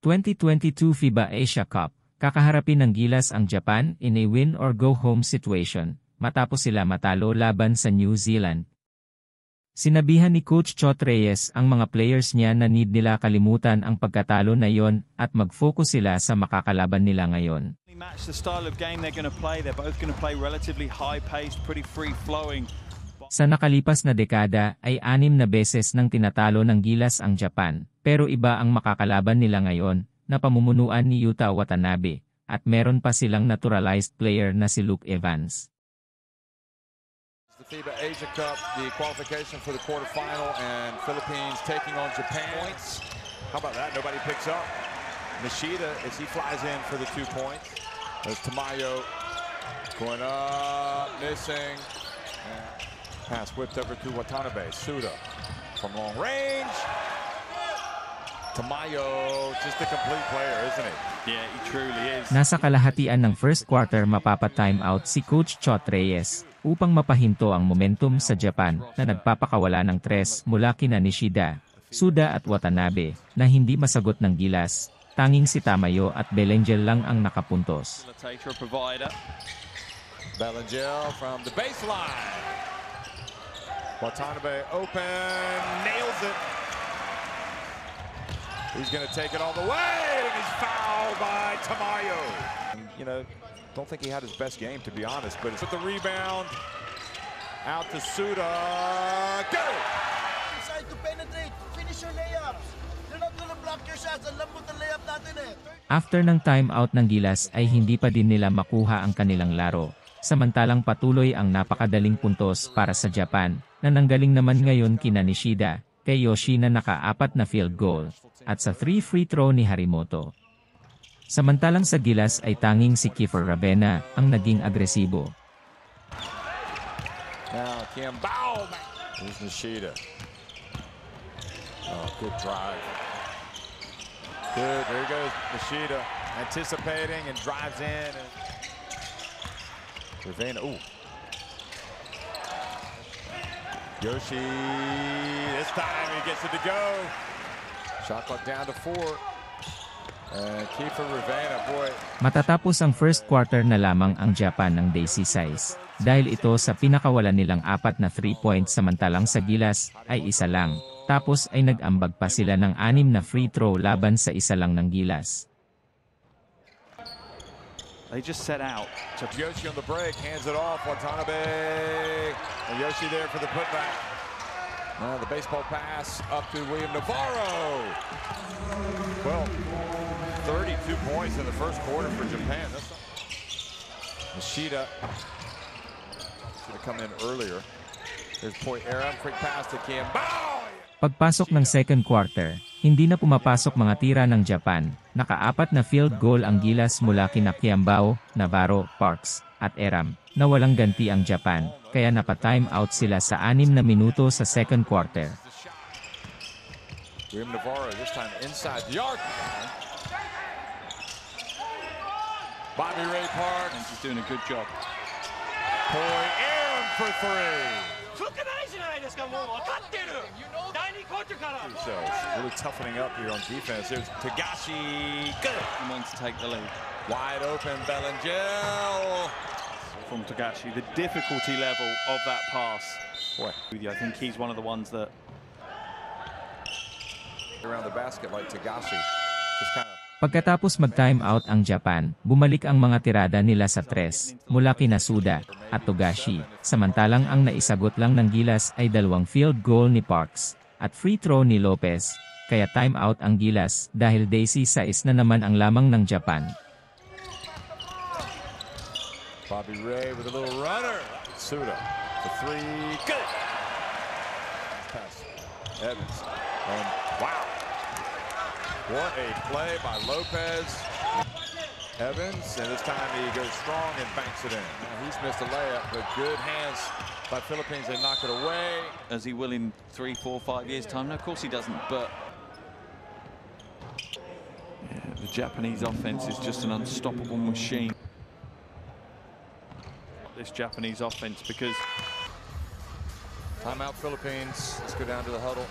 2022 FIBA Asia Cup, kakaharapin ng Gilas ang Japan in a win-or-go-home situation, matapos sila matalo laban sa New Zealand. Sinabihan ni Coach Chot Reyes ang mga players niya na need nila kalimutan ang pagkatalo na yon at mag-focus sila sa makakalaban nila ngayon. Match the style of game they're going to play. They're both going to play relatively high-paced, pretty free-flowing. Sa nakalipas na dekada ay 6 na beses nang tinatalo ng Gilas ang Japan, pero iba ang makakalaban nila ngayon na pamumunuan ni Yuta Watanabe, at meron pa silang naturalized player na si Luke Evans. The FIBA Asia Cup, the qualification for the quarterfinal, and Philippines taking on Japan. Points. How about that? Nobody picks up. Nishida as he flies in for the 2 points. There's Tamayo going up, missing. And pass whipped over to Watanabe. Suda from long range. Tamayo, just a complete player, isn't he? Yeah, he truly is. Nasa kalahatian ng first quarter, mapapa-timeout si Coach Chot Reyes upang mapahinto ang momentum sa Japan na nagpapakawala ng 3 mula kina Nishida, Suda at Watanabe na hindi masagot ng Gilas. Tanging si Tamayo at Belangel lang ang nakapuntos. Belangel from the baseline. Watanabe open, nails it. He's going to take it all the way, and he's fouled by Tamayo. You know, don't think he had his best game, to be honest, but it's with the rebound. Out to Suda. Go! Decide to penetrate. Finish your layups. They're not going to block your shots. Alam mo ang layup natin eh. After ng timeout ng Gilas ay hindi pa din nila makuha ang kanilang laro. Samantalang patuloy ang napakadaling puntos para sa Japan, na nanggaling naman ngayon kina Nishida, kay Yoshi na naka-4 na field goal, at sa 3 free throw ni Harimoto. Samantalang sa Gilas ay tanging si Kiefer Ravena ang naging agresibo. Now Kiambao, here's Nishida. Oh, good drive. Good, there goes Nishida, anticipating and drives in. And Ravena, ooh. Yoshi, this time he gets it to go. Shot clock down to 4. Kiefer Ravena, boy. Matatapos ang first quarter na lamang ang Japan ng Daisy Size, dahil ito sa pinakawalan nilang 4 na 3 points, samantalang sa Gilas ay 1 lang. Tapos ay nag-ambag pa sila ng 6 na free throw laban sa 1 lang ng Gilas. They just set out. So Yoshi on the break, hands it off, Watanabe. And Yoshi there for the putback. Now the baseball pass up to William Navarro. Well, 32 points in the first quarter for Japan. Nishida should have come in earlier. There's point Eram, quick pass to Kiambao. Pagpasok ng second quarter, hindi na pumapasok mga tira ng Japan. Naka-4 na field goal ang Gilas mula kina Kiambao, Navarro, Parks, at Eram, na walang ganti ang Japan, kaya napa-time out sila sa 6 na minuto sa second quarter. William Navarro this time inside the arc. Bobby Ray Park, and he's doing a good job. Boy, Eram for 3. So, really toughening up here on defense. There's Togashi. Good. He wants to take the lead. Wide open, Belangel. From Togashi, the difficulty level of that pass. Boy, I think he's one of the ones that around the basket like Togashi. Just kind of. Pagkatapos mag-time out ang Japan, bumalik ang mga tirada nila sa 3 mula kina Suda at Togashi, samantalang ang naisagot lang ng Gilas ay 2 field goal ni Parks at free throw ni Lopez, kaya time out ang Gilas dahil Daisy Size na naman ang lamang ng Japan. Bobby Ray with a little runner. Suda, the 3, good! Pass. Evans. And wow! What a play by Lopez. Evans, and this time he goes strong and banks it in. Now he's missed a layup, but good hands by Philippines. They knock it away. As he will in 3, 4, 5 years' time? No, of course he doesn't, but yeah, the Japanese offense is just an unstoppable machine. This Japanese offense because... Timeout Philippines. Let's go down to the huddle.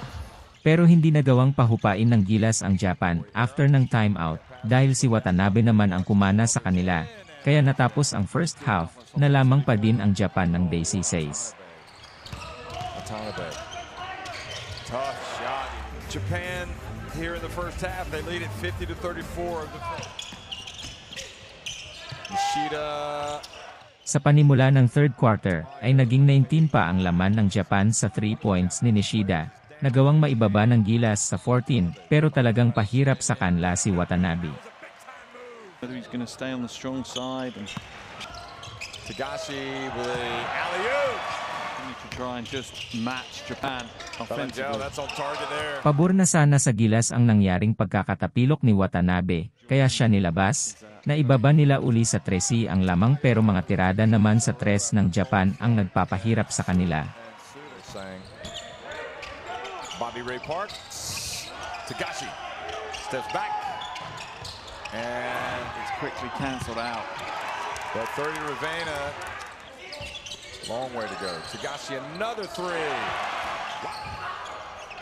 Pero hindi nagawang pahupain ng Gilas ang Japan after ng timeout dahil si Watanabe naman ang kumana sa kanila, kaya natapos ang first half na lamang pa din ang Japan ng day 6. Japan here in the first half, they lead at 50-34 of the Nishida. Sa panimula ng third quarter, ay naging 19 pa ang laman ng Japan sa 3 points ni Nishida, nagawang maibaba ng Gilas sa 14, pero talagang pahirap sa kanla si Watanabe. He's going to stay on the strong side. And Togashi with the alley-oop. Pabor na sana sa Gilas ang nangyaring pagkakatapilok ni Watanabe, kaya siya nilabas, naibaba nila uli sa 13 ang lamang pero mga tirada naman sa 3 ng Japan ang nagpapahirap sa kanila. Bobby Ray Park, Togashi, steps back, and it's quickly cancelled out. But 30 Ravena. Long way to go. Togashi another 3.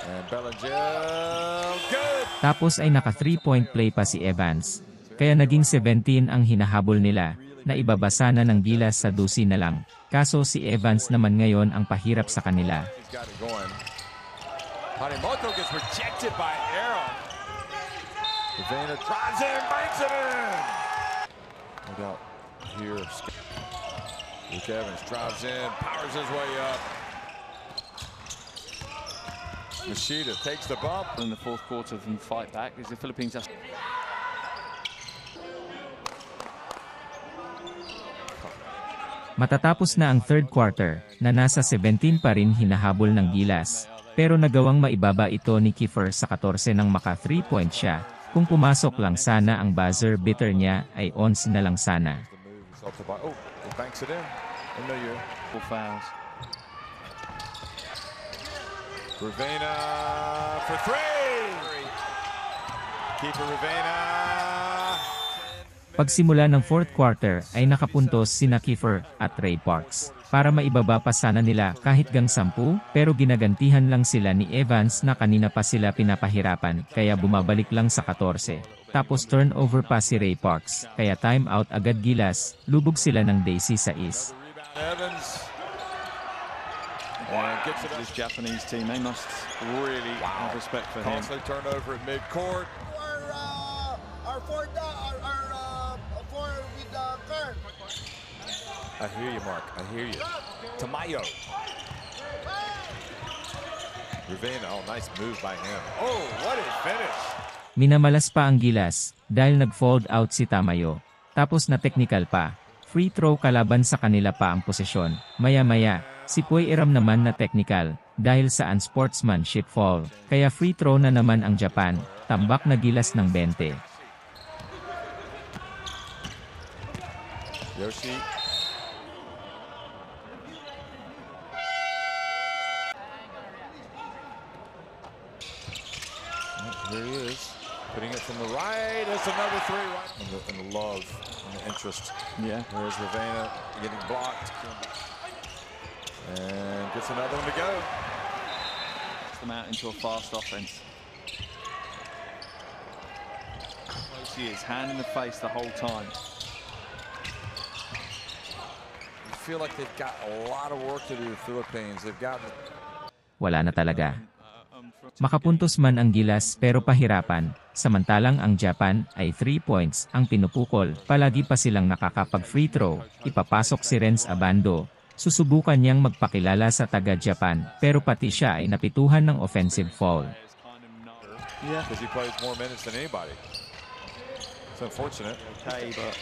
And Belangel, good! Tapos ay naka 3-point play pa si Evans, kaya naging 17 ang hinahabol nila, na ibabasa na ng Gilas sa 12 na lang. Kaso si Evans naman ngayon ang pahirap sa kanila. Harimoto gets rejected by Aron. Devainer drives in, banks it in! Look out here. Luke Evans drives in, powers his way up. Nishida takes the bump. In the fourth quarter of them fight back is the Philippines. Matatapos na ang third quarter na nasa 17 pa rin hinahabol ng Gilas. Pero nagawang maibaba ito ni Kiefer sa 14 ng maka 3-point siya. Kung pumasok lang sana ang buzzer beater niya ay 11 na lang sana. Oh, he banks it in. Familiar. Full fouls. Ravena for 3! Kiefer Ravena! Pagsimula ng fourth quarter ay nakapuntos sina Kiefer at Trey Parks. Para maibaba pa sana nila kahit gang 10, pero ginagantihan lang sila ni Evans na kanina pa sila pinapahirapan, kaya bumabalik lang sa 14. Tapos turnover pa si Ray Parks, kaya timeout agad Gilas, lubog sila ng day 6. I hear you, Mark. I hear you. Tamayo. Ravena, oh, nice move by him. Oh, what a finish! Minamalas pa ang Gilas dahil nag-fold out si Tamayo. Tapos na technical pa. Free throw kalaban sa kanila pa ang posisyon. Maya-maya, si Puy Eram naman na technical dahil sa unsportsmanship foul. Kaya free throw na naman ang Japan. Tambak na Gilas ng 20. Yoshi. There he is. Putting it from the right, that's another 3. Right. And the love and the interest. Yeah. There's Ravena getting blocked. And gets another one to go. Puts them out into a fast offense. Close he is, hand in the face the whole time. I feel like they've got a lot of work to do, the Philippines. They've got... Wala na talaga. Makapuntos man ang Gilas pero pahirapan, samantalang ang Japan ay 3 points ang pinupukol. Palagi pa silang nakakapag-free throw, ipapasok si Renz Abando. Susubukan niyang magpakilala sa taga-Japan pero pati siya ay napituhan ng offensive foul. Yeah, because he plays more minutes than anybody. It's unfortunate. Okay, but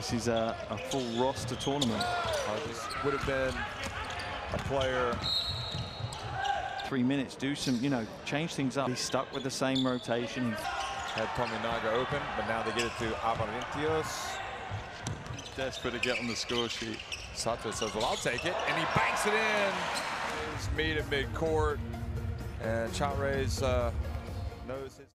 this is a full roster tournament. This would have been a player... 3 minutes, do some, you know, change things up. He's stuck with the same rotation. Had Tominaga open, but now they get it to Abarentios. Desperate to get on the score sheet. Sato says, well, I'll take it, and he banks it in. Speed at midcourt, and Chot Reyes knows his...